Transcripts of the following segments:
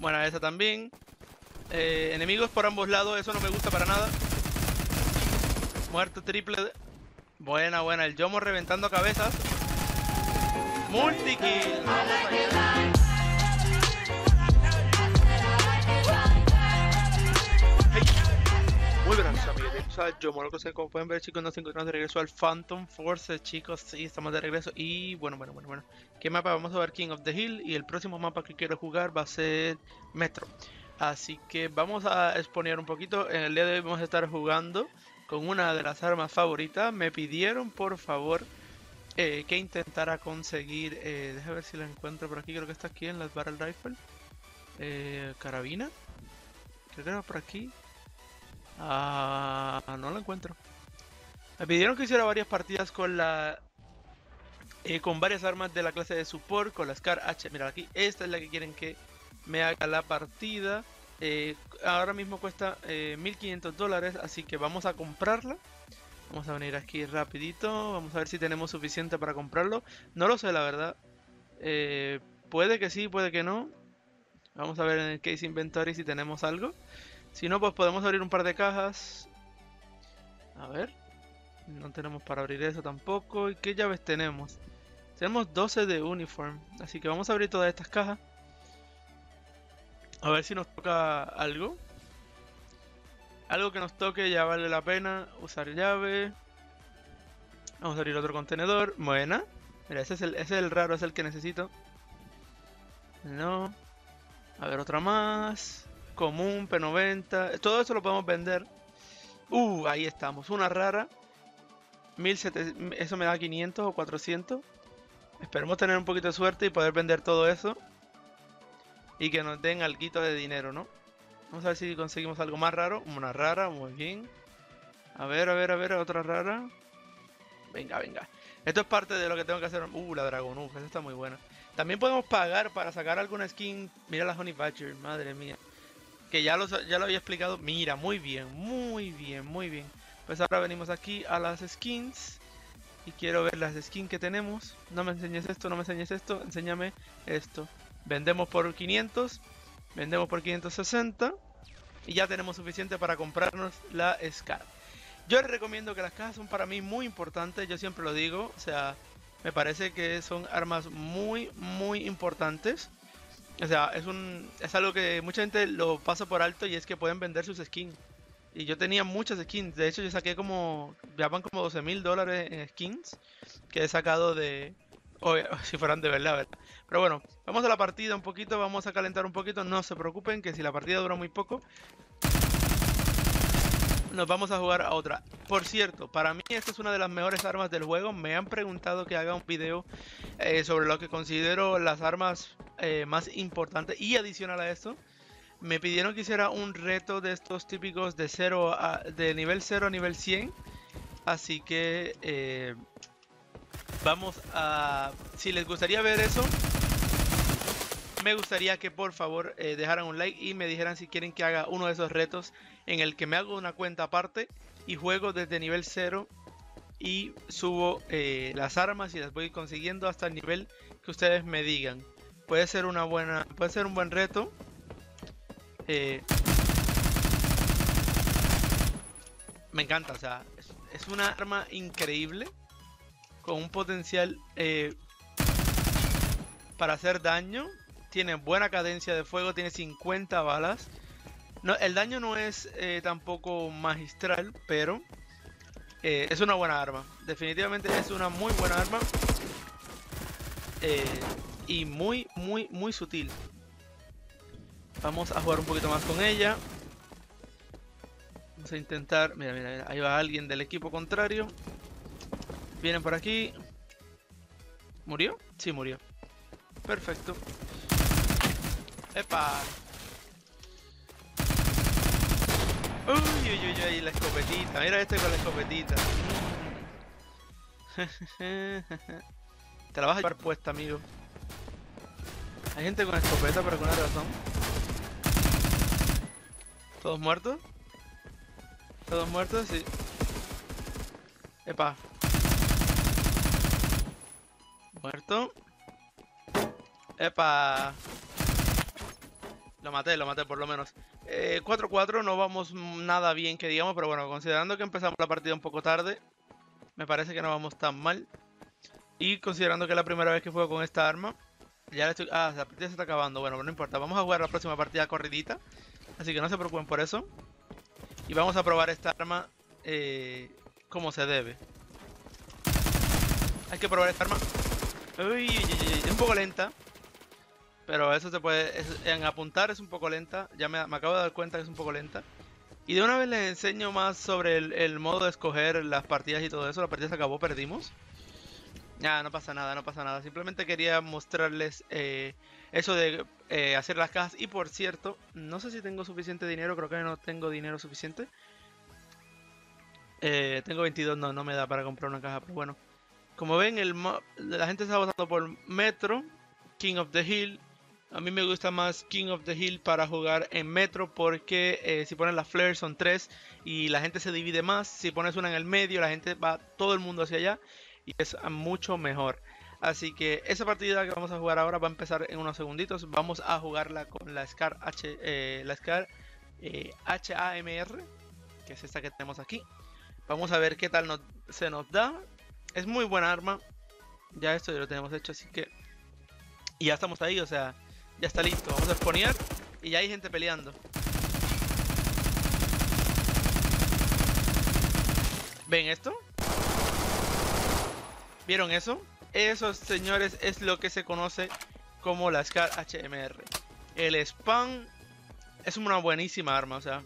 Bueno, esa también. Enemigos por ambos lados, eso no me gusta para nada. Muerto triple. Buena, buena. El Yomo reventando cabezas. Multikill. Muy buenas, amigos. Yo me lo que sé, como pueden ver, chicos, nos encontramos de regreso al Phantom Forces, chicos. Sí, estamos de regreso. Y bueno. ¿Qué mapa? Vamos a ver King of the Hill. Y el próximo mapa que quiero jugar va a ser Metro. Así que vamos a exponer un poquito. En el día de hoy vamos a estar jugando con una de las armas favoritas. Me pidieron, por favor, que intentara conseguir. Déjame ver si la encuentro por aquí. Creo que está aquí en las Barrel Rifle. Carabina. Creo que era por aquí. Ah, no lo encuentro. Me pidieron que hiciera varias partidas con la con varias armas de la clase de support, con la SCAR HAMR. Mira, aquí esta es la que quieren que me haga la partida. Ahora mismo cuesta $1,500, así que vamos a comprarla. Vamos a venir aquí rapidito. Vamos a ver si tenemos suficiente para comprarlo. No lo sé, la verdad. Puede que sí, puede que no. Vamos a ver en el case inventory si tenemos algo. Si no, pues podemos abrir un par de cajas. A ver. No tenemos para abrir eso tampoco. ¿Y qué llaves tenemos? Tenemos 12 de uniform. Así que vamos a abrir todas estas cajas. A ver si nos toca algo. Algo que nos toque ya vale la pena. Usar llave. Vamos a abrir otro contenedor. Buena. Mira, ese es el raro, es el que necesito. No. A ver, otra más. Común, P90, todo eso lo podemos vender. Ahí estamos, una rara. 1700, eso me da 500 o 400. Esperemos tener un poquito de suerte y poder vender todo eso. Y que nos den alguito de dinero, ¿no? Vamos a ver si conseguimos algo más raro. Una rara, muy bien. A ver, otra rara. Venga. Esto es parte de lo que tengo que hacer. La Dragonuja, esa está muy buena. También podemos pagar para sacar alguna skin. Mira la Honey Badger, madre mía. Que ya lo había explicado. Mira, muy bien. Pues ahora venimos aquí a las skins. Y quiero ver las skins que tenemos. No me enseñes esto. Enséñame esto. Vendemos por 500. Vendemos por 560. Y ya tenemos suficiente para comprarnos la SCAR. Yo les recomiendo que las cajas son para mí muy importantes. Yo siempre lo digo. O sea, me parece que son armas muy importantes. O sea, es algo que mucha gente lo pasa por alto, y es que pueden vender sus skins. Y yo tenía muchas skins. De hecho, yo saqué ya van como $12,000 en skins que he sacado de... si fueran de verdad. Pero bueno, vamos a la partida un poquito, vamos a calentar un poquito. No se preocupen que si la partida dura muy poco, nos vamos a jugar a otra. Por cierto, para mí esta es una de las mejores armas del juego. Me han preguntado que haga un video sobre lo que considero las armas... más importante, y adicional a esto me pidieron que hiciera un reto de estos típicos de nivel 0 a nivel 100, así que si les gustaría ver eso, me gustaría que por favor dejaran un like y me dijeran si quieren que haga uno de esos retos en el que me hago una cuenta aparte y juego desde nivel 0 y subo las armas y las voy consiguiendo hasta el nivel que ustedes me digan. Puede ser un buen reto. Me encanta, o sea, es una arma increíble con un potencial para hacer daño. Tiene buena cadencia de fuego, tiene 50 balas. No, el daño no es tampoco magistral, pero es una buena arma. Definitivamente es una muy buena arma. Y muy sutil. Vamos a jugar un poquito más con ella. Vamos a intentar... Mira, ahí va alguien del equipo contrario. Vienen por aquí. ¿Murió? Sí, murió. Perfecto. ¡Epa! ¡Uy! La escopetita. Mira este con la escopetita. Te la vas a llevar puesta, amigo. Hay gente con escopeta por alguna razón. ¿Todos muertos? ¿Todos muertos? Sí. Epa. Muerto. Epa. Lo maté por lo menos. 4-4, no vamos nada bien que digamos, pero bueno, considerando que empezamos la partida un poco tarde, me parece que no vamos tan mal. Y considerando que es la primera vez que juego con esta arma, ya le estoy... Ah, la partida se está acabando, bueno, pero no importa. Vamos a jugar la próxima partida corridita, así que no se preocupen por eso. Y vamos a probar esta arma como se debe. Hay que probar esta arma. Uy, es un poco lenta. Pero eso se puede... en apuntar es un poco lenta. Ya me acabo de dar cuenta que es un poco lenta. Y de una vez les enseño más sobre el modo de escoger las partidas y todo eso. La partida se acabó, perdimos. Ya, no pasa nada, no pasa nada. Simplemente quería mostrarles eso de hacer las cajas. Y por cierto, no sé si tengo suficiente dinero. Creo que no tengo dinero suficiente. Tengo 22, no me da para comprar una caja. Pero bueno, como ven, la gente está votando por Metro, King of the Hill. A mí me gusta más King of the Hill para jugar en Metro porque si pones las flares son 3 y la gente se divide más. Si pones una en el medio, la gente va todo el mundo hacia allá y es mucho mejor. Así que esa partida que vamos a jugar ahora va a empezar en unos segunditos. Vamos a jugarla con la SCAR HAMR, que es esta que tenemos aquí. Vamos a ver qué tal se nos da. Es muy buena arma. Ya esto ya lo tenemos hecho, así que... Y ya estamos ahí, o sea... Ya está listo, vamos a exponer y ya hay gente peleando. ¿Ven esto? ¿Vieron eso? Eso, señores, es lo que se conoce como la SCAR HMR. El spam es una buenísima arma, o sea,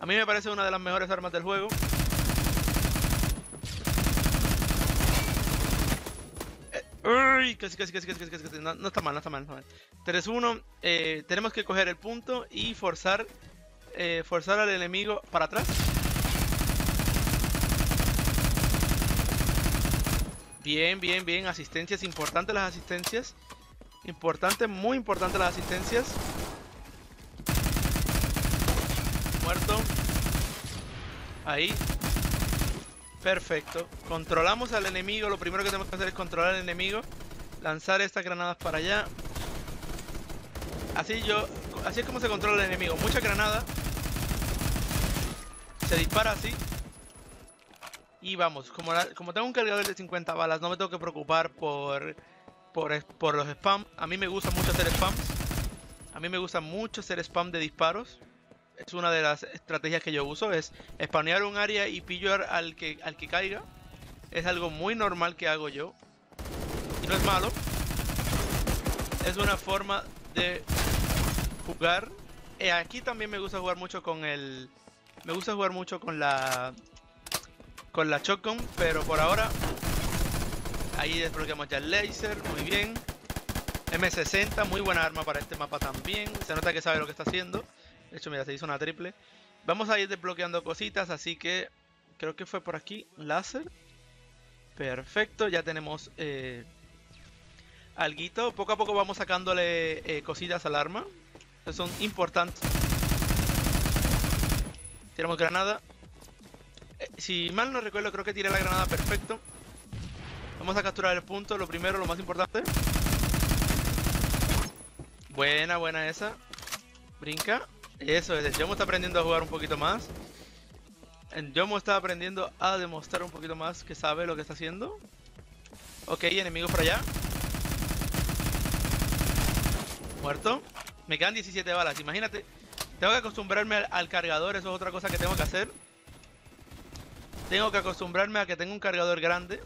a mí me parece una de las mejores armas del juego. Uy, casi. No está mal, no está mal. 3-1, tenemos que coger el punto y forzar al enemigo para atrás. Bien, asistencias, importantes las asistencias. Muy importante las asistencias. Muerto. Ahí. Perfecto, controlamos al enemigo. Lo primero que tenemos que hacer es controlar al enemigo. Lanzar estas granadas para allá. Así es como se controla el enemigo. Mucha granada. Se dispara así. Y vamos, como tengo un cargador de 50 balas, no me tengo que preocupar por los spams. A mí me gusta mucho hacer spams. A mí me gusta mucho hacer spam de disparos. Es una de las estrategias que yo uso, es spamear un área y pillar al que caiga. Es algo muy normal que hago yo. Y no es malo. Es una forma de jugar. Aquí también me gusta jugar mucho con el... Me gusta jugar mucho con la... Con la shotgun, pero por ahora... Ahí desbloqueamos ya el laser, muy bien. M60, muy buena arma para este mapa también. Se nota que sabe lo que está haciendo. De hecho, mira, se hizo una triple. Vamos a ir desbloqueando cositas, así que... Creo que fue por aquí. Láser. Perfecto, ya tenemos... alguito. Poco a poco vamos sacándole cositas al arma. Estas son importantes. Tiramos granada. Si mal no recuerdo, creo que tiré la granada perfecto. Vamos a capturar el punto. Lo primero, lo más importante. Buena esa. Brinca. Eso es, el Yomo está aprendiendo a jugar un poquito más. El Yomo está aprendiendo a demostrar un poquito más que sabe lo que está haciendo. Ok, enemigo por allá. Muerto. Me quedan 17 balas, imagínate. Tengo que acostumbrarme al cargador, eso es otra cosa que tengo que hacer. Tengo que acostumbrarme a que tengo un cargador grande.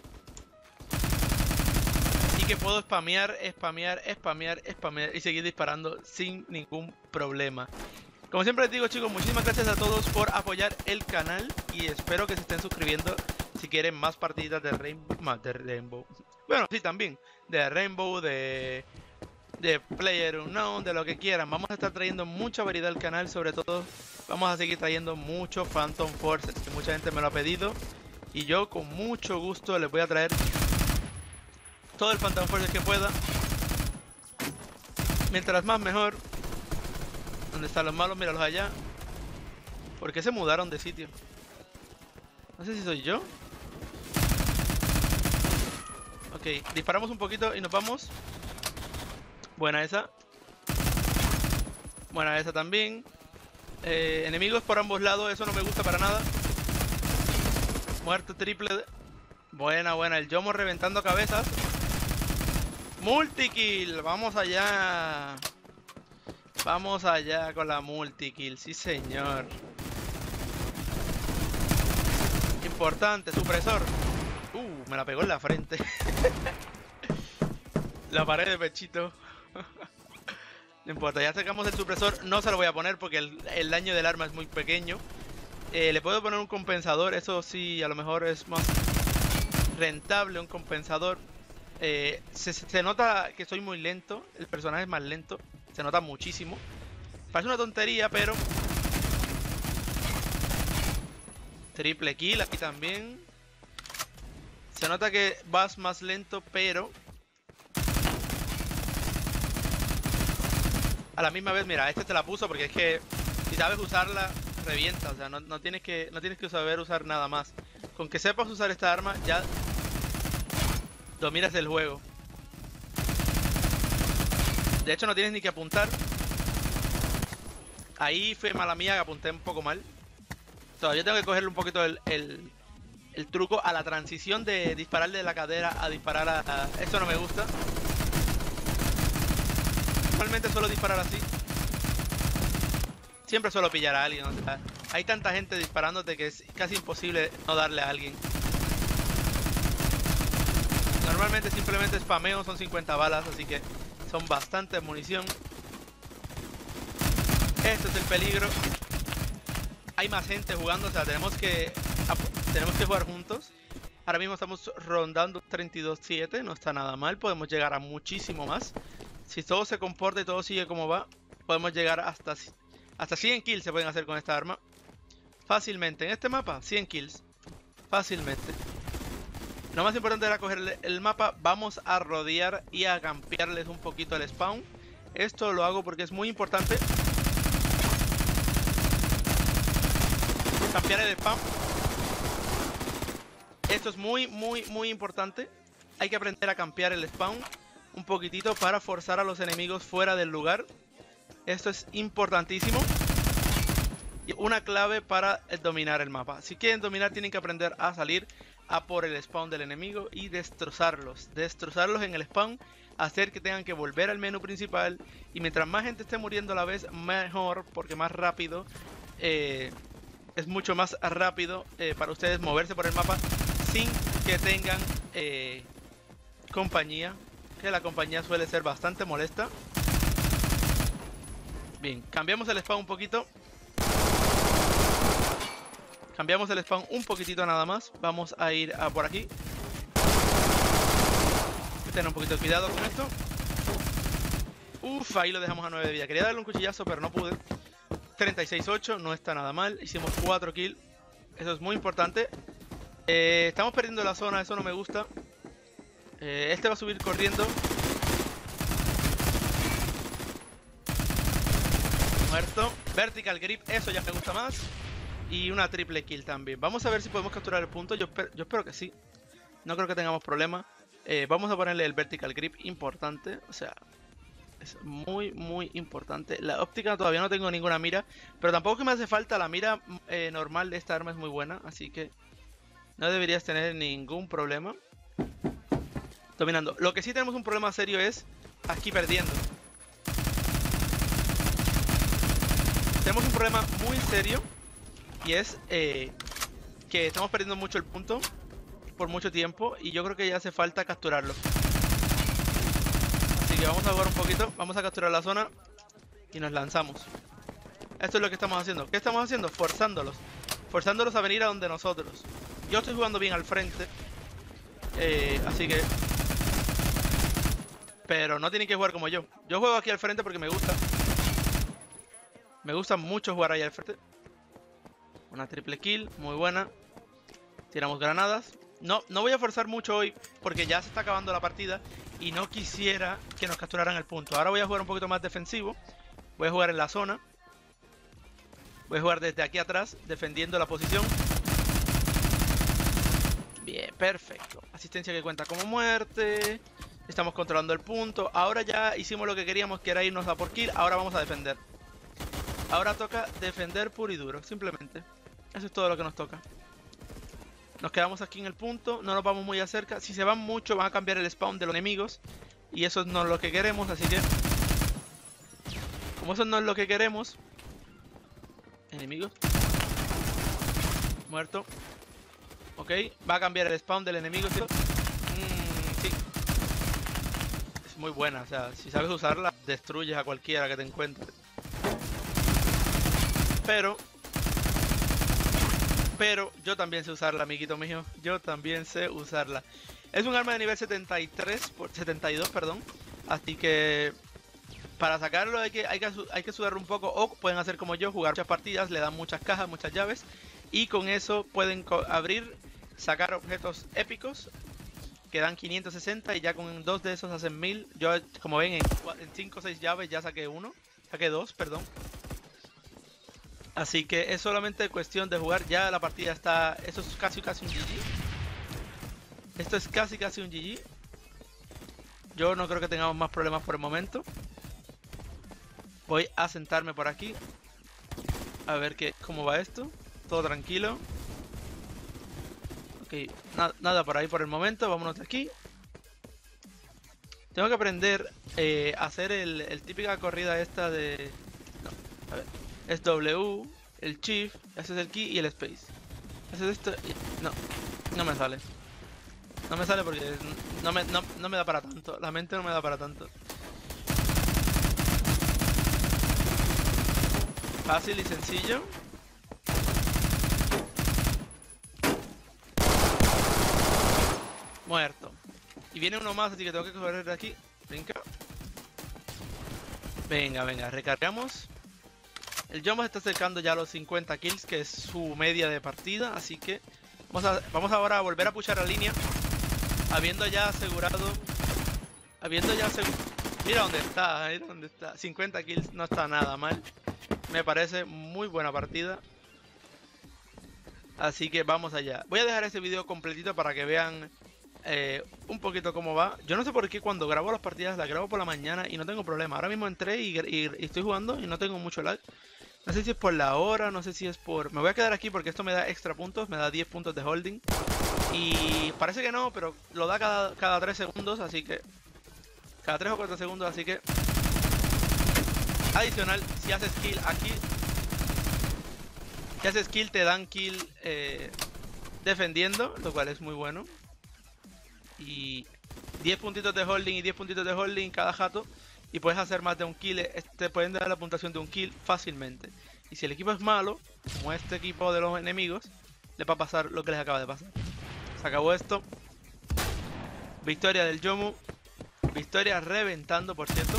Y que puedo spamear y seguir disparando sin ningún problema. Como siempre les digo, chicos, muchísimas gracias a todos por apoyar el canal y espero que se estén suscribiendo si quieren más partiditas de Rainbow, Bueno, sí, también de Rainbow, de PlayerUnknown, de lo que quieran. Vamos a estar trayendo mucha variedad al canal, sobre todo vamos a seguir trayendo mucho Phantom Forces, que mucha gente me lo ha pedido y yo con mucho gusto les voy a traer todo el Phantom Forces que pueda. Mientras más mejor. ¿Dónde están los malos? Míralos allá. ¿Por qué se mudaron de sitio? No sé si soy yo. Ok, disparamos un poquito y nos vamos. Buena esa. Buena esa también. Enemigos por ambos lados, eso no me gusta para nada. Muerto triple. Buena, buena. El Yomo reventando cabezas. Multikill. Vamos allá. Vamos allá con la multikill. Sí, señor. Importante, supresor. Me la pegó en la frente. La pared de pechito. No importa, ya sacamos el supresor. No se lo voy a poner porque el daño del arma es muy pequeño. Le puedo poner un compensador. Eso sí, a lo mejor es más rentable un compensador. Se nota que soy muy lento. El personaje es más lento. Se nota muchísimo. Parece una tontería, pero... Triple kill aquí también. Se nota que vas más lento, pero... A la misma vez, mira, este te la puso porque es que si sabes usarla, revienta. O sea, no tienes que saber usar nada más. Con que sepas usar esta arma, ya dominas el juego. De hecho, no tienes ni que apuntar. Ahí fue mala mía que apunté un poco mal. Todavía tengo que cogerle un poquito el truco a la transición de dispararle de la cadera a disparar a... Eso no me gusta. Normalmente suelo disparar así. Siempre suelo pillar a alguien, o sea, hay tanta gente disparándote que es casi imposible no darle a alguien. Normalmente simplemente spameo, son 50 balas, así que son bastante munición. Este es el peligro. Hay más gente jugando, o sea, tenemos que jugar juntos. Ahora mismo estamos rondando 32-7, no está nada mal, podemos llegar a muchísimo más. Si todo se comporta y todo sigue como va, podemos llegar hasta 100 kills se pueden hacer con esta arma. Fácilmente. En este mapa, 100 kills. Fácilmente. Lo más importante era coger el mapa. Vamos a rodear y a campearles un poquito el spawn. Esto lo hago porque es muy importante. Campear el spawn. Esto es muy, muy, muy importante. Hay que aprender a campear el spawn un poquitito para forzar a los enemigos fuera del lugar. Esto es importantísimo y una clave para dominar el mapa. Si quieren dominar, tienen que aprender a salir a por el spawn del enemigo y destrozarlos en el spawn, hacer que tengan que volver al menú principal. Y mientras más gente esté muriendo a la vez, mejor, porque más rápido es mucho más rápido para ustedes moverse por el mapa sin que tengan compañía. La compañía suele ser bastante molesta. Bien, cambiamos el spawn un poquito. Cambiamos el spawn un poquitito nada más. Vamos a ir a por aquí. Hay que tener un poquito de cuidado con esto. Ahí lo dejamos a 9 de vida. Quería darle un cuchillazo, pero no pude. 36-8, no está nada mal. Hicimos 4 kills. Eso es muy importante. Estamos perdiendo la zona, eso no me gusta. Este va a subir corriendo. Muerto. Vertical grip, eso ya me gusta más. Y una triple kill también. Vamos a ver si podemos capturar el punto. Yo espero que sí. No creo que tengamos problema. Vamos a ponerle el vertical grip, importante. O sea, es muy, muy importante. La óptica todavía no tengo ninguna mira. Pero tampoco que me hace falta. La mira normal de esta arma es muy buena. Así que no deberías tener ningún problema dominando. Lo que sí tenemos un problema serio es aquí perdiendo. Tenemos un problema muy serio y es que estamos perdiendo mucho el punto por mucho tiempo y yo creo que ya hace falta capturarlo. Así que vamos a jugar un poquito, vamos a capturar la zona y nos lanzamos. Esto es lo que estamos haciendo. ¿Qué estamos haciendo? Forzándolos a venir a donde nosotros. Yo estoy jugando bien al frente, así que... Pero no tienen que jugar como yo. Yo juego aquí al frente porque me gusta. Me gusta mucho jugar ahí al frente. Una triple kill, muy buena. Tiramos granadas. No voy a forzar mucho hoy porque ya se está acabando la partida y no quisiera que nos capturaran el punto. Ahora voy a jugar un poquito más defensivo. Voy a jugar en la zona. Voy a jugar desde aquí atrás, defendiendo la posición. Bien, perfecto. Asistencia que cuenta como muerte. Estamos controlando el punto. Ahora ya hicimos lo que queríamos, que era irnos a por kill. Ahora vamos a defender. Ahora toca defender puro y duro, simplemente. Eso es todo lo que nos toca. Nos quedamos aquí en el punto, no nos vamos muy acerca. Si se van mucho van a cambiar el spawn de los enemigos. Y eso no es lo que queremos, así que... Como eso no es lo que queremos... Enemigos. Muerto. Ok, va a cambiar el spawn del enemigo, tío. Sí. Es muy buena, o sea, si sabes usarla, destruyes a cualquiera que te encuentres. Pero yo también sé usarla, amiguito mío. Yo también sé usarla. Es un arma de nivel 72, perdón. Así que para sacarlo hay que sudar un poco. O pueden hacer como yo, jugar muchas partidas. Le dan muchas cajas, muchas llaves. Y con eso pueden abrir, sacar objetos épicos que dan 560. Y ya con dos de esos hacen 1000. Yo, como ven, en 5 o 6 llaves ya saqué uno. Saqué dos, perdón. Así que es solamente cuestión de jugar. Ya la partida está... Esto es casi un GG. Esto es casi un GG. Yo no creo que tengamos más problemas por el momento. Voy a sentarme por aquí. A ver cómo va esto. Todo tranquilo. Ok, nada por ahí por el momento. Vámonos de aquí. Tengo que aprender a hacer el típica corrida esta de... No, a ver. Es W, el Shift, ese es el Key y el Space. Haces esto y... No me sale. No me sale porque no me da para tanto. La mente no me da para tanto. Fácil y sencillo. Muerto. Y viene uno más, así que tengo que correr de aquí. Brinca. Venga, recargamos. El Jumbo se está acercando ya a los 50 kills, que es su media de partida, así que vamos ahora a volver a pushar la línea, habiendo ya asegurado. Mira dónde está, 50 kills no está nada mal, me parece muy buena partida, así que vamos allá. Voy a dejar ese video completito para que vean un poquito cómo va. Yo no sé por qué cuando grabo las partidas las grabo por la mañana y no tengo problema. Ahora mismo entré y estoy jugando y no tengo mucho lag. No sé si es por la hora, no sé si es por... Me voy a quedar aquí porque esto me da extra puntos, me da 10 puntos de holding. Y parece que no, pero lo da cada 3 segundos, así que... Cada 3 o 4 segundos, así que... Adicional, si haces kill aquí... Si haces kill te dan kill defendiendo, lo cual es muy bueno. Y 10 puntitos de holding y 10 puntitos de holding cada jato. Y puedes hacer más de un kill. Te pueden dar la puntuación de un kill fácilmente. Y si el equipo es malo, como este equipo de los enemigos, les va a pasar lo que les acaba de pasar. Se acabó esto. Victoria del Yomu. Victoria reventando, por cierto.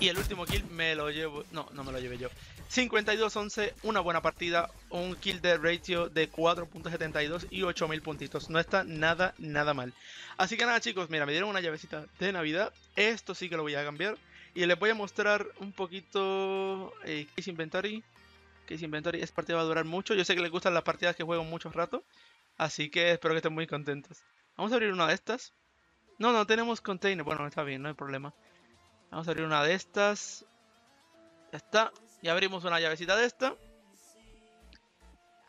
Y el último kill me lo llevo. No me lo llevé yo. 52-11, una buena partida, un kill de ratio de 4.72 y 8000 puntitos. No está nada mal. Así que nada, chicos, mira, me dieron una llavecita de Navidad. Esto sí que lo voy a cambiar. Y les voy a mostrar un poquito Case Inventory. Case Inventory, esta partida va a durar mucho. Yo sé que les gustan las partidas que juego mucho rato. Así que espero que estén muy contentos. Vamos a abrir una de estas. No tenemos container. Bueno, está bien, no hay problema. Vamos a abrir una de estas. Ya está. Y abrimos una llavecita de esta.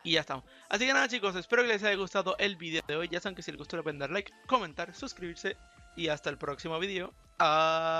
Y ya estamos. Así que nada, chicos, espero que les haya gustado el video de hoy. Ya saben que si les gustó le pueden dar like, comentar, suscribirse. Y hasta el próximo video. Adiós.